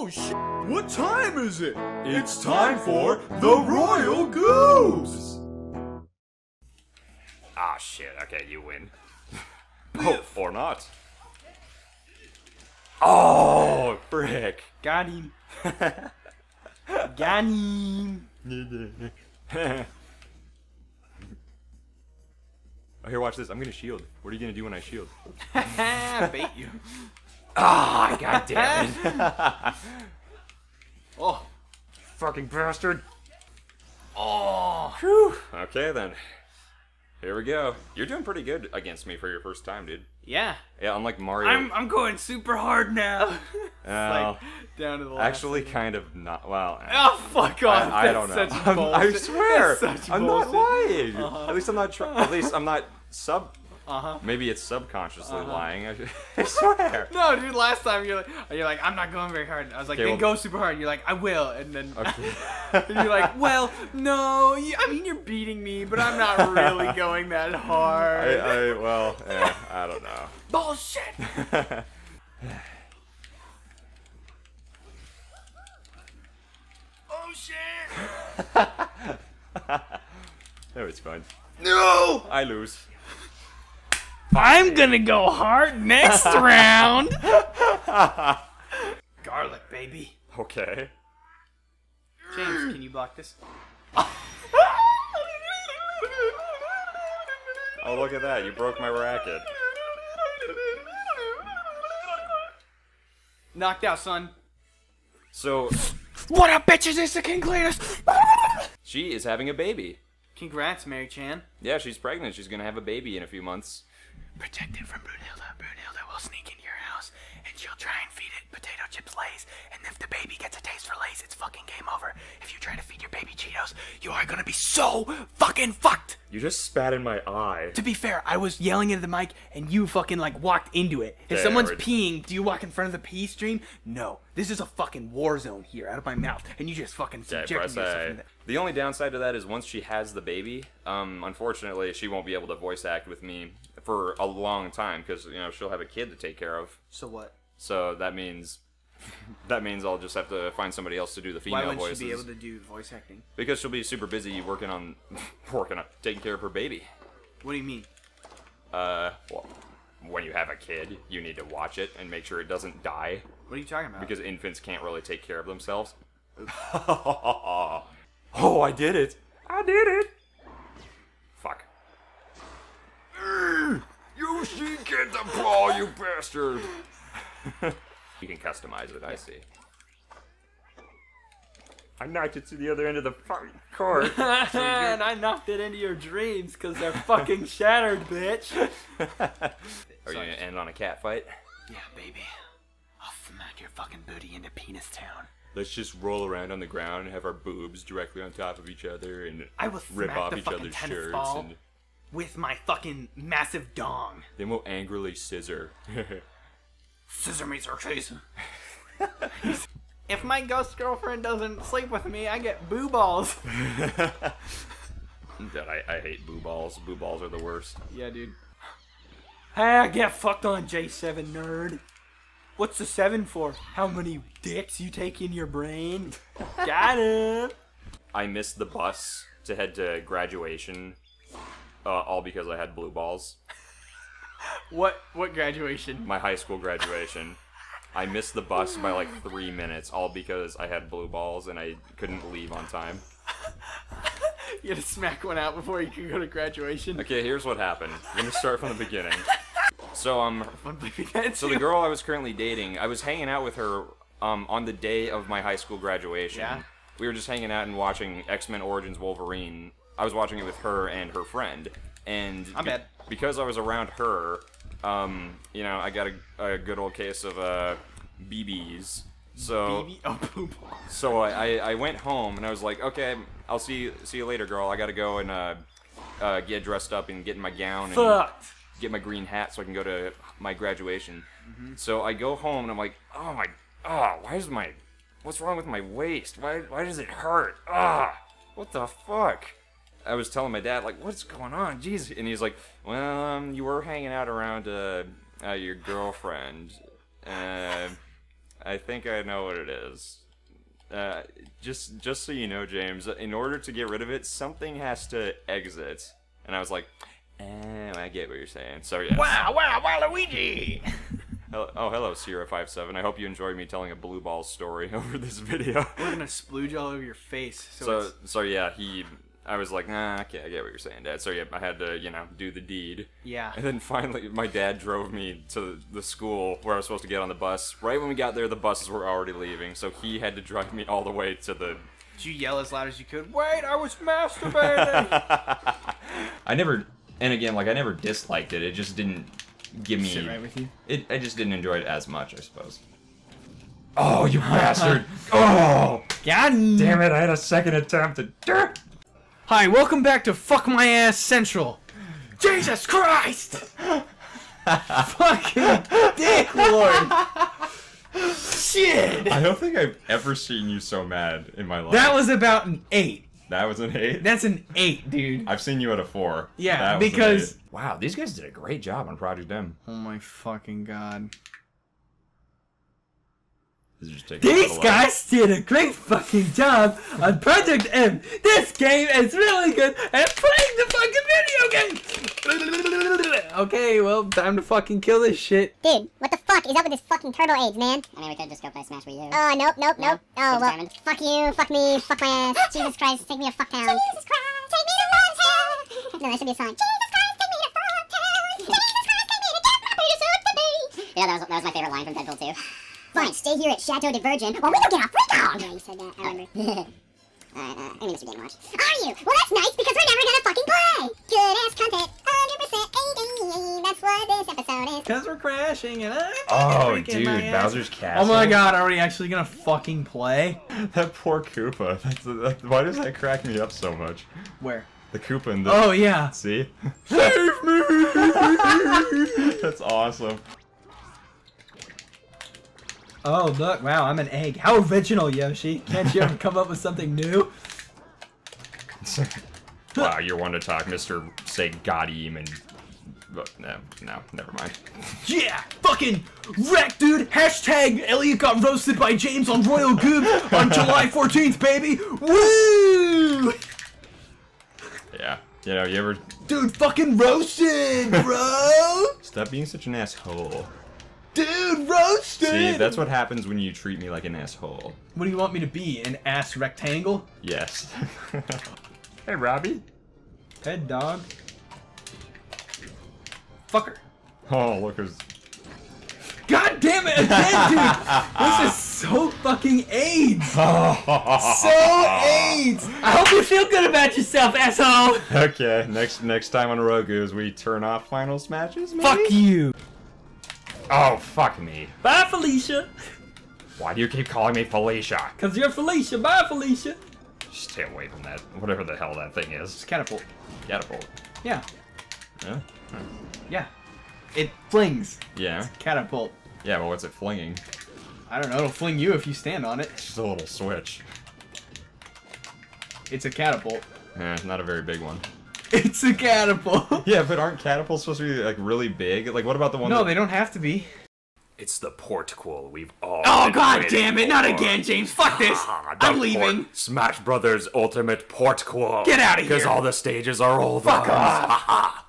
Oh sh! What time is it? It's time for the Royal Goobs! Ah shit, okay, you win. Oh, or not. Oh, frick. Got him. Got him. Oh, here, watch this. I'm gonna shield. What are you gonna do when I shield? Bait you. Ah, oh, goddammit. Oh, fucking bastard. Oh. Whew. Okay, then. Here we go. You're doing pretty good against me for your first time, dude. Yeah. Yeah, unlike Mario. I'm going super hard now. Like down to the last. Actually, kind of not. Well. Oh, fuck off. I don't know. Such bullshit. I swear. Such I'm bullshit. Not lying. Uh-huh. At least I'm not trying. At least I'm not sub. Uh-huh. Maybe it's subconsciously lying. I swear. No, dude. Last time you're like I'm not going very hard. And I was like, then go super hard. And you're like, I will. And then okay. And you're like, well, no. I mean, you're beating me, but I'm not really going that hard. Well, yeah, I don't know. Bullshit. Oh shit. That was fun. No. I lose. I'm gonna go hard next round! Garlic, baby. Okay. James, can you block this? Oh, look at that. You broke my racket. Knocked out, son. So... What up, bitches? It's the King Cletus! She is having a baby. Congrats, Mary Chan. Yeah, she's pregnant. She's gonna have a baby in a few months. Protect it from Brunhilda. Brunhilda will sneak into your house, and she'll try and feed it potato chips Lays, and if the baby gets a taste for Lays, it's fucking game over. If you try to feed your baby Cheetos, you are gonna be so fucking fucked! You just spat in my eye. To be fair, I was yelling into the mic, and you fucking, like, walked into it. If someone's peeing, do you walk in front of the pee stream? No. This is a fucking war zone here, out of my mouth, and you just fucking subjected yourself into that. The only downside to that is once she has the baby, unfortunately, she won't be able to voice act with me for a long time, because, you know, she'll have a kid to take care of. So what? So that means... That means I'll just have to find somebody else to do the female voices. Why wouldn't she be able to do voice acting? Because she'll be super busy working on taking care of her baby. What do you mean? Well, when you have a kid, you need to watch it and make sure it doesn't die. What are you talking about? Because infants can't really take care of themselves. Oh, I did it! I did it! Fuck. You should get the ball, you bastard! You can customize it, I see. I knocked it to the other end of the fucking court. And I knocked it into your dreams because they're fucking shattered, bitch. Are you going to end on a cat fight? Yeah, baby. I'll smack your fucking booty into Penis Town. Let's just roll around on the ground and have our boobs directly on top of each other and rip off each other's shirts. And... with my fucking massive dong. Then we'll angrily scissor. Scissor me, Xerxes. If my ghost girlfriend doesn't sleep with me, I get boo balls. Dude, I hate boo balls. Boo balls are the worst. Yeah, dude. Hey, I get fucked on, J7 nerd. What's the 7 for? How many dicks you take in your brain? Got him. I missed the bus to head to graduation, all because I had blue balls. What graduation? My high school graduation. I missed the bus by like 3 minutes, all because I had blue balls and I couldn't leave on time. You had to smack one out before you could go to graduation. Okay, here's what happened. We're gonna start from the beginning. So the girl I was currently dating, I was hanging out with her on the day of my high school graduation. Yeah. We were just hanging out and watching X-Men Origins Wolverine. I was watching it with her and her friend. And because I was around her, you know, I got a good old case of BBs. So, I went home and I was like, okay, I'll see you later, girl. I gotta go and get dressed up and get in my gown and get my green hat so I can go to my graduation. Mm-hmm. So I go home and I'm like, what's wrong with my waist? Why does it hurt? Ah, what the fuck? I was telling my dad, like, what's going on? Jeez. And he's like, well, you were hanging out around your girlfriend. I think I know what it is. Just so you know, James, in order to get rid of it, something has to exit. And I was like, oh, I get what you're saying. So yeah. Wow, Luigi! Oh, hello, Sierra57. I hope you enjoyed me telling a blue ball story over this video. We're gonna splooge all over your face. So yeah, I was like, nah, okay, I get what you're saying, Dad. So yeah, I had to, you know, do the deed. Yeah. And then finally, my dad drove me to the school where I was supposed to get on the bus. Right when we got there, the buses were already leaving, so he had to drive me all the way to the... Did you yell as loud as you could? Wait, I was masturbating! I never... And again, like, I never disliked it. It just didn't... Give me. Sit right with you? I just didn't enjoy it as much, I suppose. Oh, you bastard! Oh! God damn it! I had a second attempt at. Hi, welcome back to Fuck My Ass Central. Jesus Christ! Fucking dick lord! Shit! I don't think I've ever seen you so mad in my life. That was about an 8. That was an 8? That's an 8, dude. I've seen you at a 4. Yeah, because... Wow, these guys did a great job on Project M. Oh my fucking god. These guys did a great fucking job on Project M. This game is really good at playing the fucking video game. Okay, well, time to fucking kill this shit. Dude, what the fuck is up with this fucking turbo age, man? I mean, we could just go play Smash Wii U. Oh, nope. Oh, well, fuck you, fuck me, fuck my ass. Jesus Christ, take me to fuck town. Jesus Christ, take me to fuck town. No, that should be a song. Jesus Christ, take me to fuck town. Jesus Christ, take me to get my pretty suit today. Yeah, that was my favorite line from Deadpool 2. Fine, stay here at Chateau de Virgin, or we don't get a freak out! Yeah, you said that, I remember. Alright, I mean, it's your game watch. Are you? Well, that's nice, because we're never gonna fucking play! Good-ass content, 100% AD, that's what this episode is. Because we're crashing, and I'm freaking dude, my ass. Bowser's Castle. Oh my god, are we actually gonna fucking play? That poor Koopa. Why does that crack me up so much? Where? The Koopa in the... Oh, yeah. See? Save me! That's awesome. Oh, look, wow, I'm an egg. How original, Yoshi. Can't you ever come up with something new? Wow, you're one to talk, Mr. Say Godim and... No, never mind. Yeah, fucking wreck, dude. Hashtag Elliot got roasted by James on Royal Goobs on July 14th, baby. Woo! Yeah, you know, you ever... Dude, fucking roasted, bro! Stop being such an asshole. Dude, roasted! See, that's what happens when you treat me like an asshole. What do you want me to be? An ass rectangle? Yes. Hey, Robbie. Head dog. Fucker. Oh, look who's... God damn it again, dude! This is so fucking AIDS! So AIDS! I hope you feel good about yourself, asshole! Okay, next time on Rogues, we turn off final smashes, maybe? Fuck you! Oh, fuck me. Bye, Felicia. Why do you keep calling me Felicia? Because you're Felicia. Bye, Felicia. Stay away from that. Whatever the hell that thing is. It's catapult. Catapult. Yeah. Yeah. Huh. Yeah. It flings. Yeah. It's catapult. Yeah, but what's it flinging? I don't know. It'll fling you if you stand on it. It's just a little switch. It's a catapult. Eh, not a very big one. It's a catapult. Yeah, but aren't catapults supposed to be, like, really big? Like, what about the one No, they don't have to be. It's the portquel we've all Oh, god damn it, not again, James. Fuck this. I'm leaving. Smash Brothers Ultimate Portquel. Get out of here. Because all the stages are over. Fuck off.